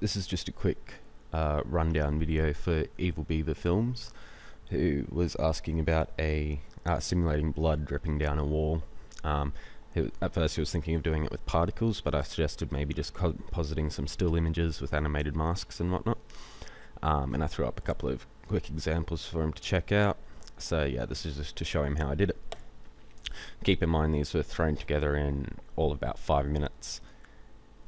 This is just a quick rundown video for Evil Beaver Films, who was asking about a simulating blood dripping down a wall. At first he was thinking of doing it with particles, but I suggested maybe just compositing some still images with animated masks and whatnot. And I threw up a couple of quick examples for him to check out. So yeah, this is just to show him how I did it. Keep in mind these were thrown together in all about 5 minutes.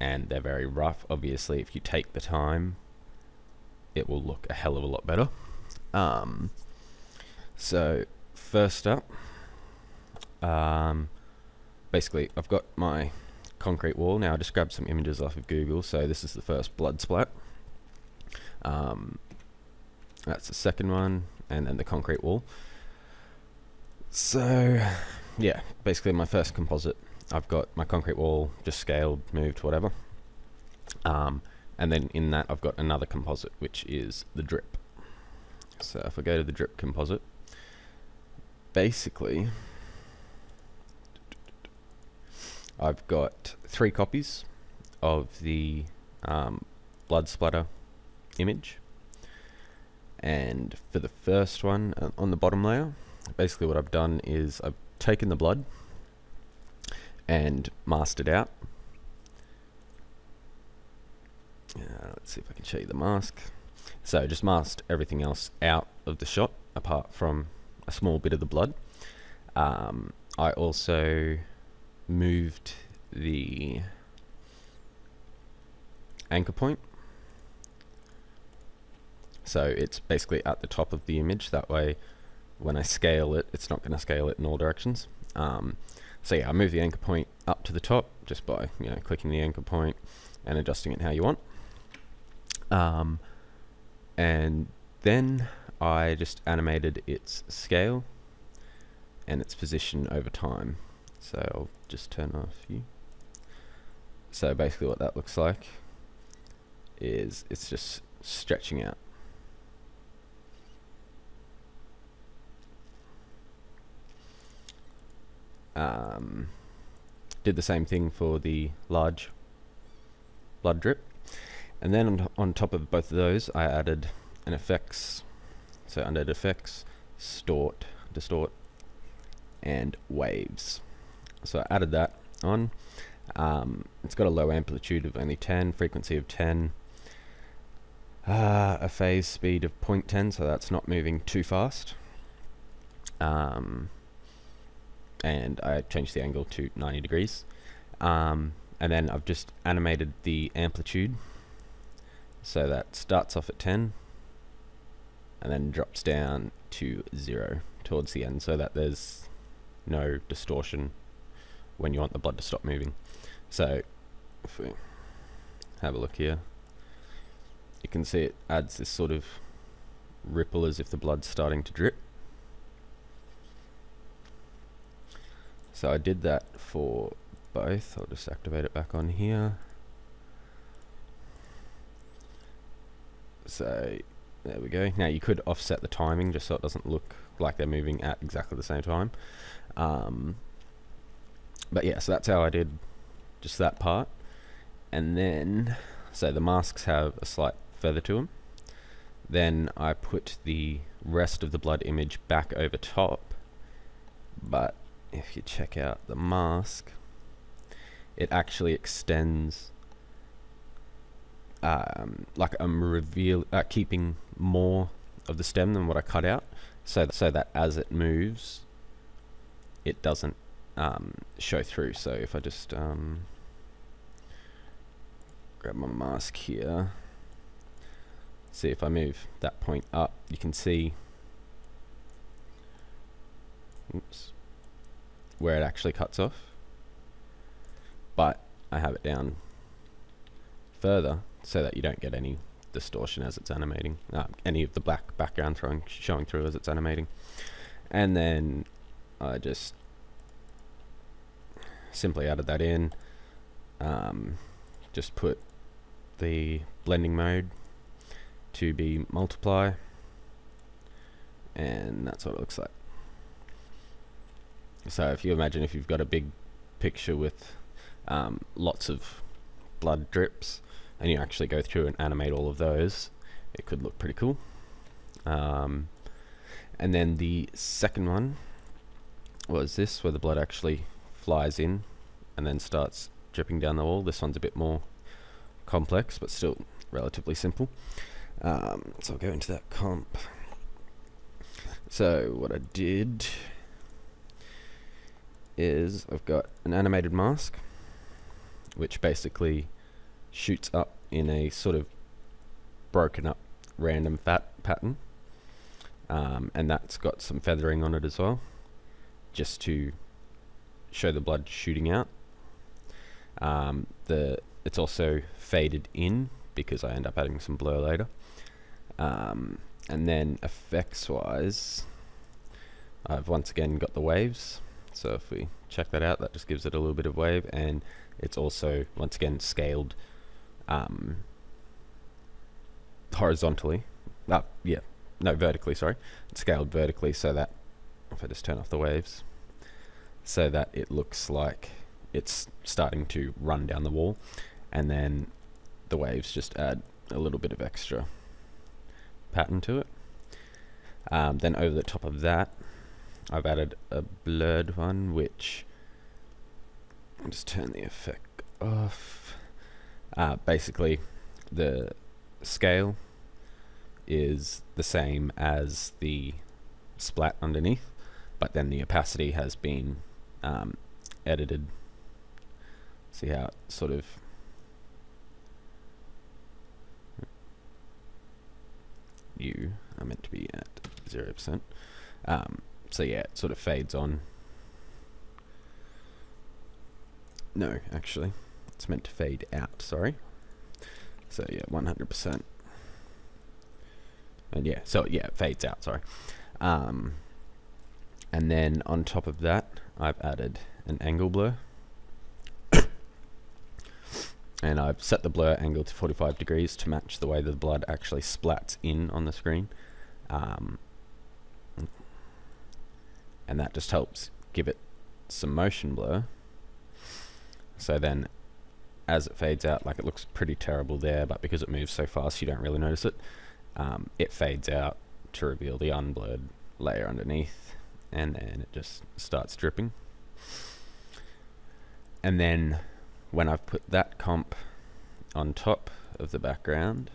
And they're very rough. Obviously, if you take the time, it will look a hell of a lot better. So first up, basically I've got my concrete wall. Now I just grabbed some images off of Google. So this is the first blood splat. That's the second one, and then the concrete wall. So yeah, basically my first composite. I've got my concrete wall, just scaled, moved, whatever. And then in that I've got another composite, which is the drip. So if I go to the drip composite, basically I've got 3 copies of the blood splatter image. And for the first one, on the bottom layer, basically what I've done is I've taken the blood and masked it out. Let's see if I can show you the mask. So just masked everything else out of the shot, apart from a small bit of the blood. I also moved the anchor point, so it's basically at the top of the image. That way, when I scale it, it's not going to scale it in all directions. So yeah, I move the anchor point up to the top just by clicking the anchor point and adjusting it how you want. And then I just animated its scale and its position over time. So I'll just turn off you. So basically what that looks like is it's just stretching out. Did the same thing for the large blood drip, and then on top of both of those I added an effects. So under effects, distort and waves. So I added that on. It's got a low amplitude of only 10, frequency of 10, a phase speed of 0.10, so that's not moving too fast. And I changed the angle to 90 degrees. And then I've just animated the amplitude. So that starts off at 10 and then drops down to 0 towards the end, so that there's no distortion when you want the blood to stop moving. So if we have a look here, you can see it adds this sort of ripple as if the blood's starting to drip. So I did that for both. I'll just activate it back on here. So there we go. Now you could offset the timing just so it doesn't look like they're moving at exactly the same time. But yeah, so that's how I did just that part. And then, so the masks have a slight feather to them. Then I put the rest of the blood image back over top, but if you check out the mask, it actually extends, like I'm keeping more of the stem than what I cut out, so that as it moves, it doesn't show through. So if I just grab my mask here, see if I move that point up, you can see, oops, where it actually cuts off, but I have it down further so that you don't get any distortion as it's animating, any of the black background showing through as it's animating. And then I just simply added that in, just put the blending mode to be multiply, and that's what it looks like. So if you imagine, if you've got a big picture with lots of blood drips and you actually go through and animate all of those, it could look pretty cool. And then the second one was this, where the blood actually flies in and then starts dripping down the wall. This one's a bit more complex, but still relatively simple. So I'll go into that comp. So what I did is I've got an animated mask, which basically shoots up in a sort of broken up random fat pattern, and that's got some feathering on it as well, just to show the blood shooting out. It's also faded in because I end up adding some blur later. And then effects wise, I've once again got the waves. So if we check that out, that just gives it a little bit of wave, and it's also once again scaled horizontally. Vertically, sorry. It's scaled vertically so that, if I just turn off the waves, so that it looks like it's starting to run down the wall, and then the waves just add a little bit of extra pattern to it. Then over the top of that, I've added a blurred one, which, I'll just turn the effect off. Basically, the scale is the same as the splat underneath, but then the opacity has been edited. See how it sort of I meant to be at 0%. So yeah, it sort of fades on. No, actually, it's meant to fade out, sorry. So yeah, 100%. And yeah, so yeah, it fades out, sorry. And then on top of that, I've added an angle blur. And I've set the blur angle to 45 degrees to match the way the blood actually splats in on the screen. And that just helps give it some motion blur. So then as it fades out, like it looks pretty terrible there, but because it moves so fast you don't really notice it. It fades out to reveal the unblurred layer underneath, and then it just starts dripping. And then when I've put that comp on top of the background,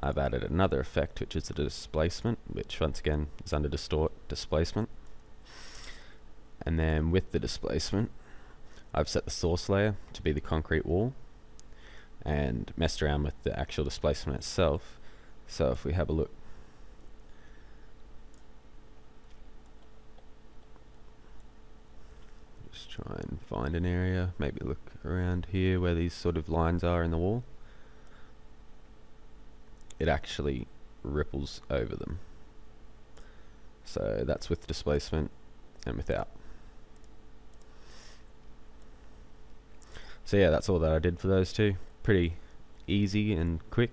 I've added another effect, which is the displacement, which once again is under distort displacement. And then with the displacement, I've set the source layer to be the concrete wall and messed around with the actual displacement itself. So if we have a look, just try and find an area, maybe look around here where these sort of lines are in the wall. It actually ripples over them. So that's with displacement and without. So yeah, that's all that I did for those two. Pretty easy and quick.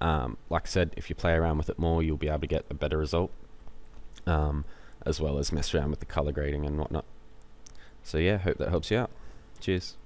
Like I said, if you play around with it more, you'll be able to get a better result, as well as mess around with the color grading and whatnot. So yeah, hope that helps you out. Cheers.